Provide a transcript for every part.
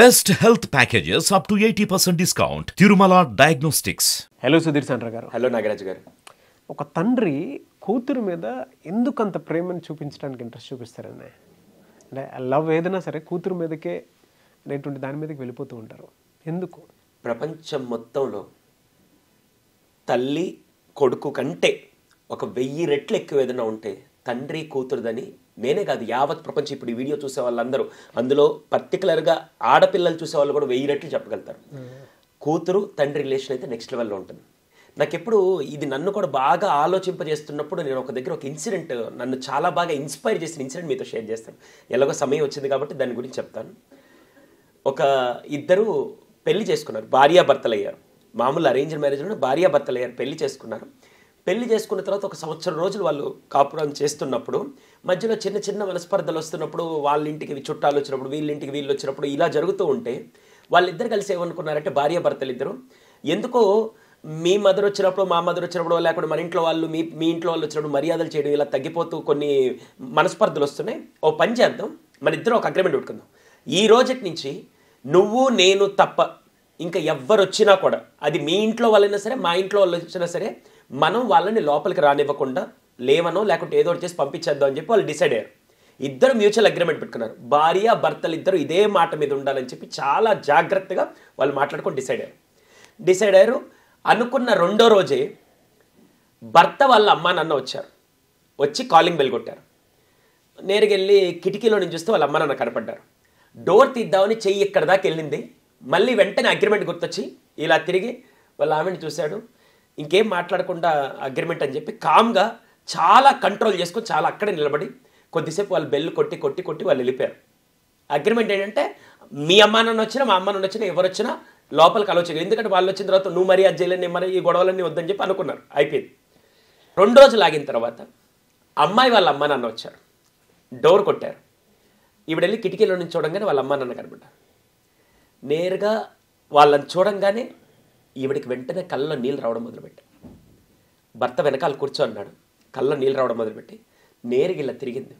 Best health packages up to 80% discount Tirumala diagnostics. Hello Sudhir Sandra గారు. Hello Nagaraju గారు. ఒక తండ్రి కూతురు మీద ఎందుకంత ప్రేమను చూపించడానికి ఇంట్రెస్ట్ చూపిస్తారని, అంటే లవ్ ఏదైనా సరే కూతురు మీదకే అనేటువంటి దాని మీదకి వెళ్ళిపోతూ ఉంటారు, ఎందుకు? ప్రపంచం మొత్తంలో తల్లి కొడుకు కంటే 1000 రెట్లు ఎక్కువ ఏదైనా ఉంటే తండ్రి కూతురుదని నేనే కాదు యావత్ ప్రపంచం ఇప్పుడు ఈ వీడియో చూసే వాళ్ళందరూ, అందులో పర్టికులర్గా ఆడపిల్లలు చూసేవాళ్ళు కూడా 1000 రెట్లు చెప్పగలుగుతారు. కూతురు తండ్రి రిలేషన్ అయితే నెక్స్ట్ లెవెల్లో ఉంటుంది. నాకెప్పుడు ఇది నన్ను కూడా బాగా ఆలోచింపజేస్తున్నప్పుడు నేను ఒక దగ్గర ఒక ఇన్సిడెంట్ నన్ను చాలా బాగా ఇన్స్పైర్ చేసిన ఇన్సిడెంట్ మీతో షేర్ చేస్తాను. ఎలాగో సమయం వచ్చింది కాబట్టి దాని గురించి చెప్తాను. ఒక ఇద్దరు పెళ్లి చేసుకున్నారు, భార్యాభర్తలు అయ్యారు. మామూలు అరేంజ్ మ్యారేజ్లో భార్యాభర్తలు అయ్యారు, పెళ్లి చేసుకున్నారు. పెళ్లి చేసుకున్న తర్వాత 1 సంవత్సరం రోజులు వాళ్ళు కాపురం చేస్తున్నప్పుడు మధ్యలో చిన్న చిన్న మనస్పర్ధలు వస్తున్నప్పుడు, వాళ్ళ ఇంటికి చుట్టాలు వచ్చినప్పుడు, వీళ్ళ ఇంటికి వీళ్ళు వచ్చినప్పుడు ఇలా జరుగుతూ ఉంటే వాళ్ళిద్దరు కలిసి ఏమనుకున్నారంటే భార్యాభర్తలు ఇద్దరు, ఎందుకో మీ మదర్ వచ్చినప్పుడు మా మదర్ వచ్చినప్పుడు లేకుండా మన ఇంట్లో వాళ్ళు మీ ఇంట్లో వాళ్ళు వచ్చినప్పుడు మర్యాదలు చేయడం ఇలా తగ్గిపోతూ కొన్ని మనస్పర్ధలు వస్తున్నాయి. ఓ పని చేద్దాం, మన ఇద్దరం ఒక అగ్రిమెంట్ పెట్టుకుందాం, ఈ రోజుటి నుంచి నువ్వు నేను తప్ప ఇంకా ఎవ్వరు వచ్చినా కూడా, అది మీ ఇంట్లో వాళ్ళైనా సరే మా ఇంట్లో వాళ్ళు వచ్చినా సరే, మనం వాళ్ళని లోపలికి రానివ్వకుండా లేవనో లేకుంటే ఏదో ఒకటి చేసి పంపించేద్దాం అని చెప్పి వాళ్ళు డిసైడ్ అయ్యారు. ఇద్దరు మ్యూచువల్ అగ్రిమెంట్ పెట్టుకున్నారు. భార్య భర్తలు ఇద్దరు ఇదే మాట మీద ఉండాలని చెప్పి చాలా జాగ్రత్తగా వాళ్ళు మాట్లాడుకొని డిసైడ్ అయ్యారు. అనుకున్న 2వ రోజే భర్త వాళ్ళ అమ్మ నాన్న వచ్చి కాలింగ్ బెల్ కొట్టారు. నేరుగా వెళ్ళి కిటికీలో నుంచి చూస్తే వాళ్ళ అమ్మ నాన్న కనపడ్డారు. డోర్ తీద్దామని చెయ్యి ఇక్కడ దాకా వెళ్ళింది, మళ్ళీ వెంటనే అగ్రిమెంట్ గుర్తొచ్చి ఇలా తిరిగి వాళ్ళ ఆమెను చూశాడు. ఇంకేం మాట్లాడకుండా అగ్రిమెంట్ అని చెప్పి కామ్గా చాలా కంట్రోల్ చేసుకొని చాలా అక్కడే నిలబడి కొద్దిసేపు వాళ్ళు బెల్ కొట్టి కొట్టి కొట్టి వాళ్ళు వెళ్ళిపోయారు. అగ్రిమెంట్ ఏంటంటే మీ అమ్మ నాన్న వచ్చినా మా అమ్మ నాన్న వచ్చినా ఎవరు వచ్చినా లోపలికి ఆలోచించారు, ఎందుకంటే వాళ్ళు వచ్చిన తర్వాత నువ్వు మరీ అజ్జయలేని మరి ఈ గొడవలన్నీ వద్దని చెప్పి అనుకున్నారు. అయిపోయింది. 2 రోజులు ఆగిన తర్వాత అమ్మాయి వాళ్ళ అమ్మ నాన్న వచ్చారు, డోర్ కొట్టారు. ఈవిడ వెళ్ళి కిటికీలో నుంచి చూడంగానే వాళ్ళ అమ్మ నాన్న కనబడ్డారు. నేరుగా వాళ్ళని చూడంగానే ఈవిడికి వెంటనే కళ్ళలో నీళ్ళు రావడం మొదలుపెట్టారు. భర్త వెనకాల కూర్చో అన్నాడు, కళ్ళలో నీళ్ళు రావడం మొదలుపెట్టి నేరుగా ఇలా తిరిగింది.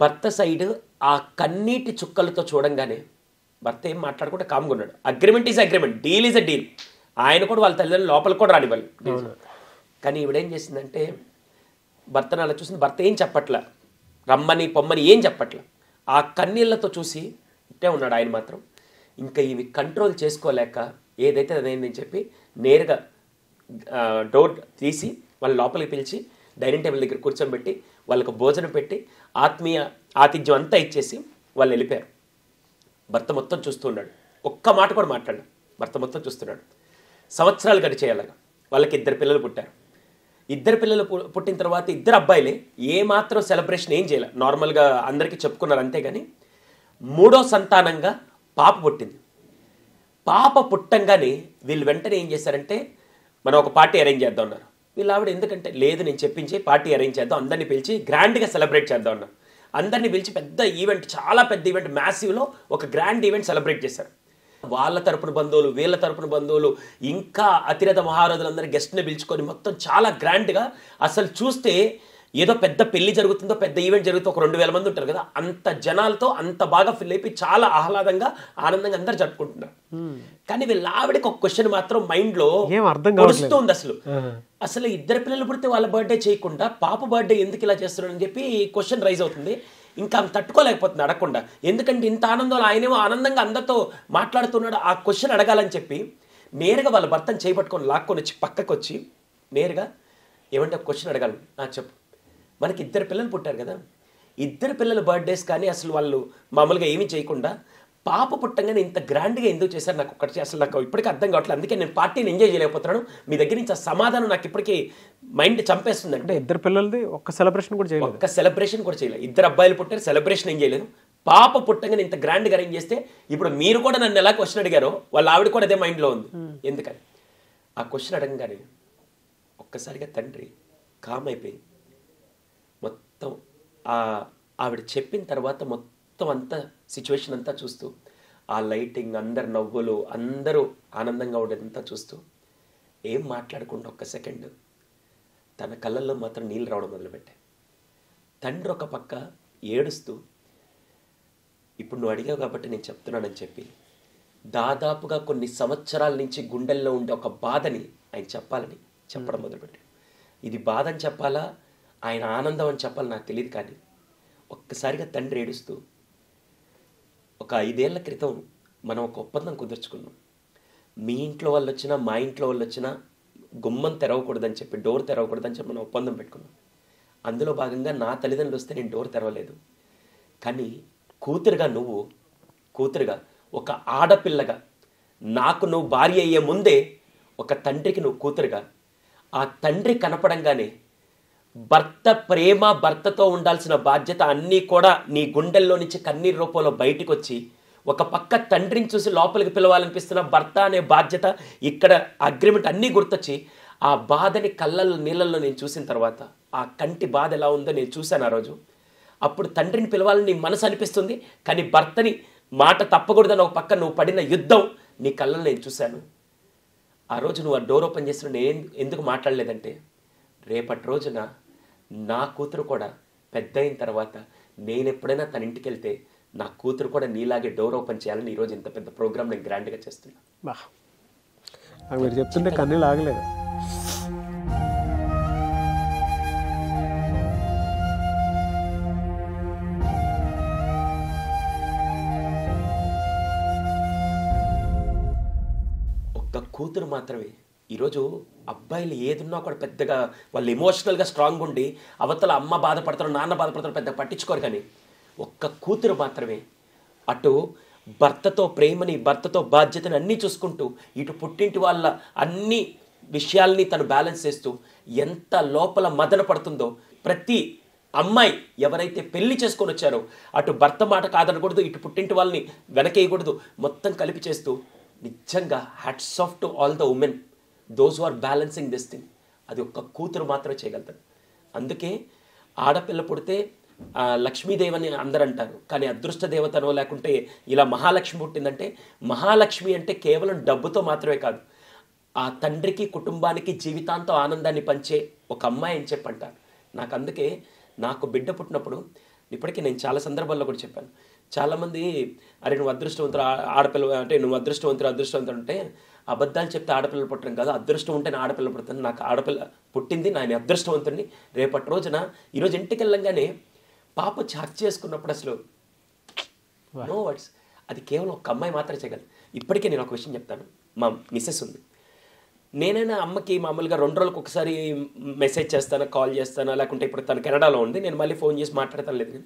భర్త సైడ్ ఆ కన్నీటి చుక్కలతో చూడంగానే భర్త ఏం మాట్లాడకుండా కామ్గా ఉన్నాడు. Agreement is agreement, deal is a deal. ఆయన కూడా వాళ్ళ తల్లిదండ్రులు లోపలికి కూడా రానివ్వాలి. కానీ ఈవిడేం చేసిందంటే భర్తను అలా చూసింది. భర్త ఏం చెప్పట్లా, రమ్మని పొమ్మని ఏం చెప్పట్లా. ఆ కన్నీళ్లతో చూసి ఇట్టే ఉన్నాడు. ఆయన మాత్రం ఇంకా ఇవి కంట్రోల్ చేసుకోలేక ఏదైతే అదేందని చెప్పి నేరుగా డోర్ తీసి వాళ్ళ లోపలికి పిలిచి డైనింగ్ టేబుల్ దగ్గర కూర్చోబెట్టి వాళ్ళకు భోజనం పెట్టి ఆత్మీయ ఆతిథ్యం అంతా ఇచ్చేసి వాళ్ళు వెళ్ళిపోయారు. భర్త మొత్తం చూస్తున్నాడు, ఒక్క మాట కూడా మాట్లాడాడు. భర్త మొత్తం చూస్తున్నాడు. సంవత్సరాలు గడిచేయాలగా వాళ్ళకి 2 పిల్లలు పుట్టారు. 2 పిల్లలు పుట్టిన తర్వాత 2 అబ్బాయిలే, ఏమాత్రం సెలబ్రేషన్ ఏం చేయాలి, నార్మల్గా అందరికీ చెప్పుకున్నారు అంతేగాని. 3వ సంతానంగా పాప పుట్టింది. పాప పుట్టంగానే వీళ్ళు వెంటనే ఏం చేశారంటే మనం ఒక పార్టీ అరేంజ్ చేద్దాం అన్నారు. వీళ్ళు ఆవిడ ఎందుకంటే లేదు నేను చెప్పించి పార్టీ అరేంజ్ చేద్దాం, అందరినీ పిలిచి గ్రాండ్గా సెలబ్రేట్ చేద్దాం అన్నారు. అందరినీ పిలిచి పెద్ద ఈవెంట్, చాలా పెద్ద ఈవెంట్, మ్యాసివ్లో ఒక గ్రాండ్ ఈవెంట్ సెలబ్రేట్ చేశారు. వాళ్ళ తరపున బంధువులు, వీళ్ళ తరపున బంధువులు, ఇంకా అతిరథ మహారథులందరూ గెస్ట్ని పిలుచుకొని మొత్తం చాలా గ్రాండ్గా, అసలు చూస్తే ఏదో పెద్ద పెళ్లి జరుగుతుందో పెద్ద ఈవెంట్ జరుగుతుందో 2000 మంది ఉంటారు కదా, అంత జనాలతో అంత బాగా ఫిల్ అయిపోయి చాలా ఆహ్లాదంగా ఆనందంగా అందరు జరుపుకుంటున్నారు. కానీ వీళ్ళ ఆవిడకి ఒక క్వశ్చన్ మాత్రం మైండ్లో వస్తుంది. అసలు 2 పిల్లలు పుడితే వాళ్ళ బర్త్డే చేయకుండా పాప బర్త్డే ఎందుకు ఇలా చేస్తున్నాడు అని చెప్పి క్వశ్చన్ రైజ్ అవుతుంది. ఇంకా తట్టుకోలేకపోతుంది అడగకుండా, ఎందుకంటే ఇంత ఆనందం, ఆయనేమో ఆనందంగా అందరితో మాట్లాడుతున్నాడు. ఆ క్వశ్చన్ అడగాలని చెప్పి నేరుగా వాళ్ళ భర్తను చేపట్టుకొని లాక్కొని వచ్చి పక్కకు వచ్చి నేరుగా ఏమంటే క్వశ్చన్ అడగాలి, చెప్పు, మనకి 2 పిల్లలు పుట్టారు కదా, 2 పిల్లల బర్త్డేస్ కానీ అసలు వాళ్ళు మామూలుగా ఏమీ చేయకుండా పాప పుట్టంగానే ఇంత గ్రాండ్గా ఎందుకు చేశారు, నాకు ఒక్కటి అసలు నాకు ఇప్పటికీ అర్థం కావట్లేదు, అందుకే నేను పార్టీని ఎంజాయ్ చేయలేకపోతున్నాను, మీ దగ్గర నుంచి ఆ సమాధానం నాకు ఇప్పటికీ మైండ్ చంపేస్తుంది. అంటే 2 పిల్లలది ఒక్క సెలబ్రేషన్ కూడా చేయలేదు. 2 అబ్బాయిలు పుట్టారు, సెలబ్రేషన్ ఏం చేయలేదు. పాప పుట్టంగానే ఇంత గ్రాండ్గా అరేంజ్ చేస్తే ఇప్పుడు మీరు కూడా నన్ను ఎలా క్వశ్చన్ అడిగారో వాళ్ళ ఆవిడ కూడా అదే మైండ్లో ఉంది. ఎందుకని ఆ క్వశ్చన్ అడగంగానే ఒక్కసారిగా తండ్రి కామ్ అయిపోయి మొత్తం ఆవిడ చెప్పిన తర్వాత మొత్తం అంతా సిచ్యువేషన్ అంతా చూస్తూ, ఆ లైటింగ్, అందరు నవ్వులు, అందరూ ఆనందంగా ఉండేదంతా చూస్తూ ఏం మాట్లాడకుండా 1 సెకండ్ తన కళ్ళల్లో మాత్రం నీళ్ళు రావడం మొదలుపెట్టాయి. తండ్రి ఒక పక్క ఏడుస్తూ ఇప్పుడు నువ్వు అడిగావు కాబట్టి నేను చెప్తున్నానని చెప్పి దాదాపుగా కొన్ని సంవత్సరాల నుంచి గుండెల్లో ఉండే ఒక బాధని ఆయన చెప్పడం మొదలుపెట్టాడు. ఇది బాధ అని చెప్పాలా, ఆయన ఆనందం అని చెప్పాలి నాకు తెలియదు, కానీ ఒక్కసారిగా తండ్రి ఏడుస్తూ ఒక 5 ఏళ్ల క్రితం మనం ఒక ఒప్పందం కుదుర్చుకున్నాం. మీ ఇంట్లో వాళ్ళు వచ్చినా మా ఇంట్లో వాళ్ళు వచ్చినా గుమ్మం తెరవకూడదని చెప్పి, డోర్ తెరవకూడదని చెప్పి మనం ఒప్పందం పెట్టుకున్నాం. అందులో భాగంగా నా తల్లిదండ్రులు వస్తే నేను డోర్ తెరవలేదు, కానీ నువ్వు కూతురుగా ఒక ఆడపిల్లగా నాకు నువ్వు భార్య అయ్యే ముందే ఒక తండ్రికి నువ్వు కూతురుగా, ఆ తండ్రి కనపడంగానే భర్త ప్రేమ, భర్తతో ఉండాల్సిన బాధ్యత అన్నీ కూడా నీ గుండెల్లో నుంచి కన్నీరు రూపంలో బయటకు వచ్చి, ఒక పక్క తండ్రిని చూసి లోపలికి పిలవాలనిపిస్తున్న భర్త అనే బాధ్యత, ఇక్కడ అగ్రిమెంట్ అన్నీ గుర్తొచ్చి ఆ బాధని కళ్ళల్లో నీళ్ళల్లో నేను చూసిన తర్వాత, ఆ కంటి బాధ ఎలా ఉందో నేను చూశాను ఆ రోజు. అప్పుడు తండ్రిని పిలవాలని నీ మనసు అనిపిస్తుంది, కానీ భర్తని మాట తప్పకూడదని ఒక పక్క నువ్వు పడిన యుద్ధం నీ కళ్ళలో నేను చూశాను. ఆ రోజు నువ్వు ఆ డోర్ ఓపెన్ చేసిన నేను ఎందుకు మాట్లాడలేదంటే, రేపటి రోజున నా కూతురు కూడా పెద్ద అయిన తర్వాత నేను ఎప్పుడైనా తన ఇంటికి వెళ్తే నా కూతురు కూడా నీలాగే డోర్ ఓపెన్ చేయాలని ఈరోజు ఇంత పెద్ద ప్రోగ్రామ్ నేను గ్రాండ్గా చేస్తున్నాను. మీరు చెప్తుంటే కన్నీళ్ళు ఆగలేదు. కూతురు మాత్రమే ఈరోజు అబ్బాయిలు ఏదున్నా కూడా పెద్దగా వాళ్ళు ఎమోషనల్గా స్ట్రాంగ్ ఉండి అవతల అమ్మ బాధపడతారు, నాన్న బాధపడతారు, పెద్ద పట్టించుకోరు, కానీ ఒక్క కూతురు మాత్రమే అటు భర్తతో ప్రేమని, భర్తతో బాధ్యతని అన్నీ చూసుకుంటూ, ఇటు పుట్టింటి వాళ్ళ అన్ని విషయాల్ని తను బ్యాలెన్స్ చేస్తూ ఎంత లోపల మదన పడుతుందో ప్రతి అమ్మాయి ఎవరైతే పెళ్లి చేసుకొని వచ్చారో, అటు భర్త మాట కాదనకూడదు, ఇటు పుట్టింటి వాళ్ళని వెనకేయకూడదు, మొత్తం కలిపి చేస్తూ నిజంగా hats off to all the women those who are balancing this thing. అది ఒక్క కూతురు మాత్రమే చేయగలుగుతాడు. అందుకే ఆడపిల్ల పుడితే లక్ష్మీదేవి అని అందరూ అంటారు, కానీ అదృష్ట దేవతనో లేకుంటే ఇలా మహాలక్ష్మి పుట్టిందంటే, మహాలక్ష్మి అంటే కేవలం డబ్బుతో మాత్రమే కాదు, ఆ తండ్రికి కుటుంబానికి జీవితాంతం ఆనందాన్ని పంచే ఒక అమ్మాయి అని చెప్పి అంటారు. నాకు అందుకే నాకు బిడ్డ పుట్టినప్పుడు, ఇప్పటికీ నేను చాలా సందర్భాల్లో కూడా చెప్పాను, చాలామంది అరే నువ్వు అదృష్టవంతులు ఆడపిల్ల అంటే నువ్వు అదృష్టవంతులు అంటే అబద్ధాలు చెప్తే ఆడపిల్లలు పుట్టడం కాదు, అదృష్టం ఉంటేనే ఆడపిల్ల పుడుతుంది. నాకు ఆడపిల్ల పుట్టింది, నేను అదృష్టవంతుడిని. రేపటి రోజున ఈరోజు ఇంటికి వెళ్ళంగానే పాప వచ్చి హక్ చేసుకున్నప్పుడు అసలు నో వర్డ్స్, అది కేవలం ఒక అమ్మాయి మాత్రమే చేయగలదు. ఇప్పటికే నేను ఒక విషయం చెప్తాను, మా మిస్సెస్ ఉంది, నేనైనా అమ్మకి మామూలుగా 2 రోజులకు ఒకసారి మెసేజ్ చేస్తాను, కాల్ చేస్తాను, లేకుంటే ఇప్పుడు తను కెనడాలో ఉంది, నేను మళ్ళీ ఫోన్ చేసి మాట్లాడతాను, లేదు.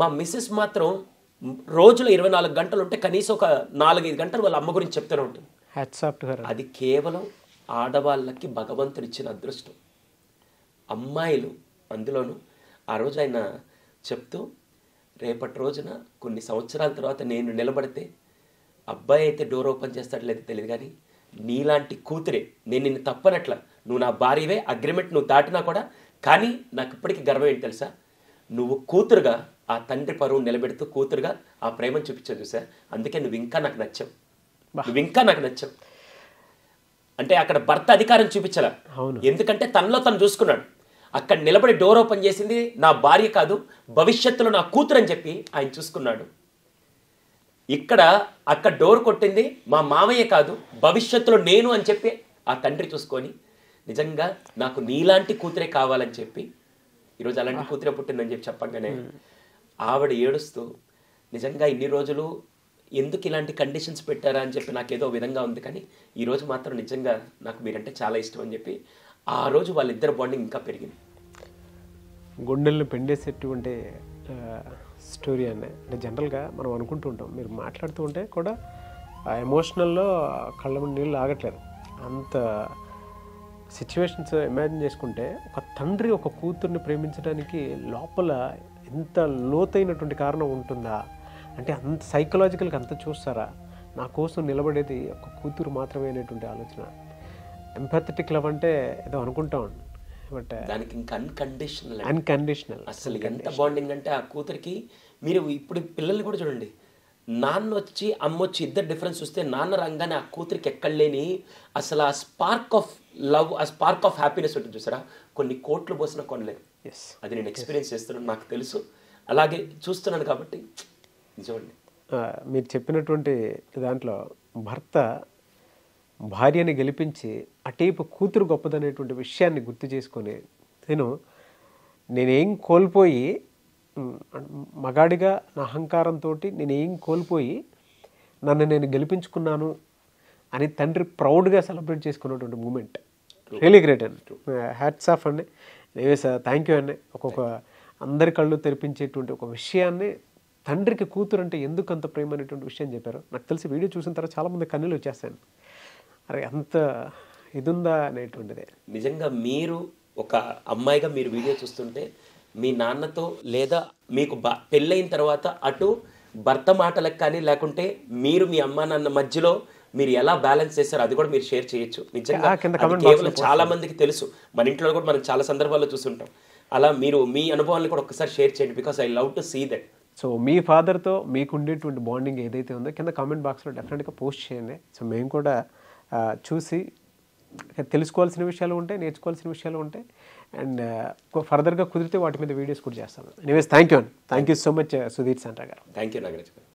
మా మిస్సెస్ మాత్రం రోజులో 24 గంటలు ఉంటే కనీసం ఒక 4-5 గంటలు వాళ్ళ అమ్మ గురించి చెప్తూనే ఉంటుంది. అది కేవలం ఆడవాళ్ళకి భగవంతుడు ఇచ్చిన అదృష్టం. అమ్మాయిలు అందులోనూ ఆ రోజు ఆయన చెప్తూ, రేపటి రోజున కొన్ని సంవత్సరాల తర్వాత నేను నిలబడితే అబ్బాయి అయితే డోర్ ఓపెన్ చేస్తాడు లేదా తెలియదు, కానీ నీలాంటి కూతురే, నేను నిన్ను తప్పనట్ల, నువ్వు నా భార్యవే, అగ్రిమెంట్ నువ్వు దాటినా కూడా, కానీ నాకు ఇప్పటికీ గర్వం ఏంటి తెలుసా, నువ్వు కూతురుగా ఆ తండ్రి పరువు నిలబెడుతూ కూతురుగా ఆ ప్రేమను చూపించావు చూసా, అందుకే నువ్వు ఇంకా నాకు నచ్చావు అంటే అక్కడ భర్త అధికారం చూపించలా, ఎందుకంటే తనలో తను చూసుకున్నాడు. అక్కడ నిలబడి డోర్ ఓపెన్ చేసింది నా భార్య కాదు, భవిష్యత్తులో నా కూతురు అని చెప్పి ఆయన చూసుకున్నాడు. ఇక్కడ అక్కడ డోర్ కొట్టింది మా మామయ్య కాదు, భవిష్యత్తులో నేను అని చెప్పి ఆ తండ్రి చూసుకొని, నిజంగా నాకు నీలాంటి కూతురే కావాలని చెప్పి ఈరోజు అలాంటి కూతురే పుట్టిందని చెప్పి చెప్పగానే ఆవిడ ఏడుస్తూ, నిజంగా ఇన్ని రోజులు ఎందుకు ఇలాంటి కండిషన్స్ పెట్టారా అని చెప్పి నాకేదో విధంగా ఉంది, కానీ ఈరోజు మాత్రం నిజంగా నాకు మీరంటే చాలా ఇష్టం అని చెప్పి ఆ రోజు వాళ్ళిద్దరు బాండింగ్ ఇంకా పెరిగింది. గుండెలను పెండేసేటువంటి స్టోరీ అనే జనరల్గా మనం అనుకుంటూ ఉంటాం, మీరు మాట్లాడుతూ ఉంటే కూడా ఆ ఎమోషనల్లో కళ్ళ నీళ్ళు ఆగట్లేదు. అంత సిచ్యువేషన్స్ ఇమాజిన్ చేసుకుంటే ఒక తండ్రి ఒక కూతుర్ని ప్రేమించడానికి లోపల ఎంత లోతైనటువంటి కారణం ఉంటుందా అంటే, అంత సైకలాజికల్గా అంత చూస్తారా, నా కోసం నిలబడేది ఒక కూతురు మాత్రమే అనేటువంటి ఆలోచన. ఎంపాథటిక్ లవ్ అంటే ఏదో అనుకుంటాం, బట్ దానికి ఇంకా అన్కండిషనల్ అసలు ఎంత బాండింగ్ అంటే ఆ కూతురికి. మీరు ఇప్పుడు పిల్లల్ని కూడా చూడండి, నాన్న వచ్చి అమ్మ వచ్చి ఇద్దరు డిఫరెన్స్ చూస్తే నాన్న రంగానే ఆ కూతురికి ఎక్కడ లేని అసలు ఆ స్పార్క్ ఆఫ్ లవ్, ఆ స్పార్క్ ఆఫ్ హ్యాపీనెస్ ఉంటుంది చూసారా, కొన్ని కోట్లు పోసిన కొనలేదు. అది నేను ఎక్స్పీరియన్స్ చేస్తున్నాను, నాకు తెలుసు, అలాగే చూస్తున్నాను, కాబట్టి మీరు చెప్పినటువంటి దాంట్లో భర్త భార్యని గెలిపించి అటేపు కూతురు గొప్పదనేటువంటి విషయాన్ని గుర్తు చేసుకొని నేనేం కోల్పోయి మగాడిగా నా అహంకారంతో నేనేం కోల్పోయి నన్ను నేను గెలిపించుకున్నాను అని తండ్రి ప్రౌడ్గా సెలబ్రేట్ చేసుకున్నటువంటి మూమెంట్ రియలీ గ్రేట్ అండి. హ్యాట్స్ ఆఫ్ అండి. థ్యాంక్ యూ అండి. ఒక్కొక్క అందరి కళ్ళు తెరిపించేటువంటి ఒక విషయాన్ని తండ్రికి కూతురు అంటే ఎందుకు అంత ప్రేమ అనేటువంటి విషయం చెప్పారు. నాకు తెలిసి వీడియో చూసిన తర్వాత చాలామంది కన్నీళ్ళు వచ్చేస్తాను, అరే అంత ఇది ఉందా అనేటువంటిది. నిజంగా మీరు ఒక అమ్మాయిగా మీరు వీడియో చూస్తుంటే మీ నాన్నతో లేదా మీకు పెళ్ళైన తర్వాత అటు భర్త మాటలకు కానీ లేకుంటే మీరు మీ అమ్మా నాన్న మధ్యలో మీరు ఎలా బ్యాలెన్స్ చేశారు అది కూడా మీరు షేర్ చేయొచ్చు. నిజంగా కేవలం చాలా మందికి తెలుసు, మన ఇంట్లో కూడా మనం చాలా సందర్భాల్లో చూస్తుంటాం. అలా మీరు మీ అనుభవాన్ని కూడా ఒకసారి షేర్ చేయండి, because I love to see that. So మీ ఫాదర్తో మీకు ఉండేటువంటి బాండింగ్ ఏదైతే ఉందో కింద కామెంట్ బాక్స్లో డెఫినెట్గా పోస్ట్ చేయండి. సో మేము కూడా చూసి తెలుసుకోవాల్సిన విషయాలు ఉంటాయి, నేర్చుకోవాల్సిన విషయాలు ఉంటాయి, అండ్ ఫర్దర్గా కుదిరితే వాటి మీద వీడియోస్ కూడా చేస్తాను. ఎనీవేస్ థ్యాంక్ యూ అండి. Thank you so much Sudheer Sandra గారు. థ్యాంక్ యూ నాగరాజు గారు.